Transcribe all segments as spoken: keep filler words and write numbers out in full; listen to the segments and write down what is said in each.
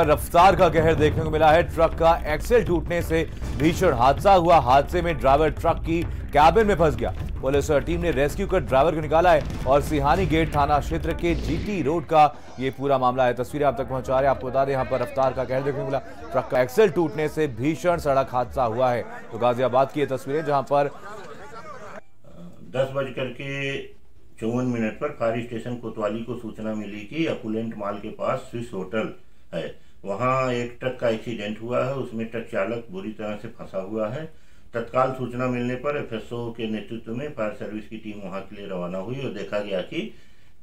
रफ्तार का कहर देखने को मिला है। ट्रक का एक्सेल टूटने से भीषण हादसा हुआ। हादसे में ड्राइवर ट्रक की कैबिन में फंस गया। पुलिस और टीम ने रेस्क्यू कर ड्राइवर को निकाला है और सिहानी गेट थाना क्षेत्र के जीटी रोड का ये पूरा मामला है। तस्वीरें आप तक पहुंचा रहे हैं। आपको बता दें, यहाँ पर रफ्तार का कहर देखने को मिला। ट्रक का एक्सेल टूटने से भीषण सड़क हादसा हुआ है। तो गाजियाबाद की ये तस्वीरें, जहाँ पर दस बज करके चौवन मिनट पर फायर स्टेशन कोतवाली को सूचना मिली कि अकुलेंट माल के पास स्विस होटल है, वहाँ एक ट्रक का एक्सीडेंट हुआ है। उसमें ट्रक चालक बुरी तरह से फंसा हुआ है। तत्काल सूचना मिलने पर एफएसओ के नेतृत्व में फायर सर्विस की टीम वहाँ के लिए रवाना हुई और देखा गया कि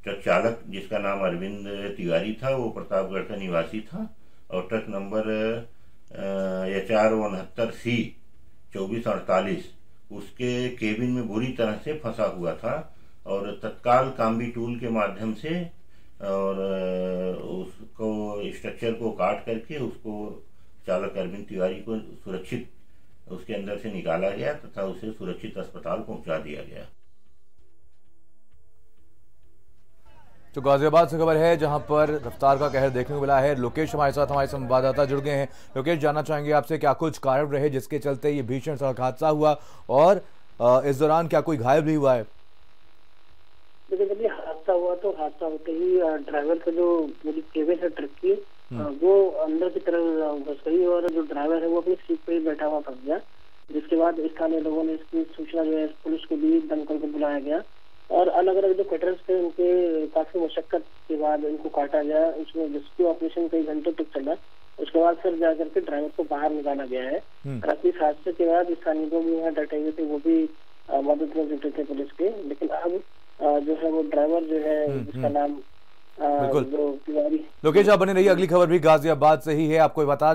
ट्रक चालक, जिसका नाम अरविंद तिवारी था, वो प्रतापगढ़ का निवासी था और ट्रक नंबर एच आर उनहत्तर सी चौबीस अड़तालीस उसके केबिन में बुरी तरह से फंसा हुआ था। और तत्काल काम्बी टूल के माध्यम से और उसको स्ट्रक्चर को काट करके उसको चालक अरविंद तिवारी को सुरक्षित उसके अंदर से निकाला गया तथा उसे सुरक्षित अस्पताल पहुंचा दिया गया। तो गाजियाबाद से खबर है, जहां पर रफ्तार का कहर देखने को मिला है। लोकेश हमारे साथ, हमारे संवाददाता जुड़ गए हैं। लोकेश, जानना चाहेंगे आपसे, क्या कुछ कारण रहे जिसके चलते ये भीषण सड़क हादसा हुआ और इस दौरान क्या कोई घायल भी हुआ है? हादसा हुआ तो हादसा होते ही ड्राइवर का जो मेरी केबिन है ट्रक की, वो अंदर की तरफ घुस गई और जो ड्राइवर है वो अपनी सीट पर ही बैठा हुआ फंस गया। जिसके बाद स्थानीय लोगों ने इसकी सूचना जो है पुलिस को दी, दमकल को बुलाया गया और अलग अलग जो कैटरर्स थे उनके काफी मशक्कत के बाद इनको काटा गया। उसमें रेस्क्यू ऑपरेशन कई घंटों तक चला। उसके बाद फिर जाकर के ड्राइवर को बाहर निकाला गया है। इस हादसे के बाद स्थानीय लोग भी यहाँ डटे हुए थे, वो भी मदद में जुटे थे पुलिस के। लेकिन अब जो है वो ड्राइवर जो है जिसका नाम बिल्कुल, लोकेश, आप बने रहिए। अगली खबर भी गाजियाबाद से ही है। आपको बता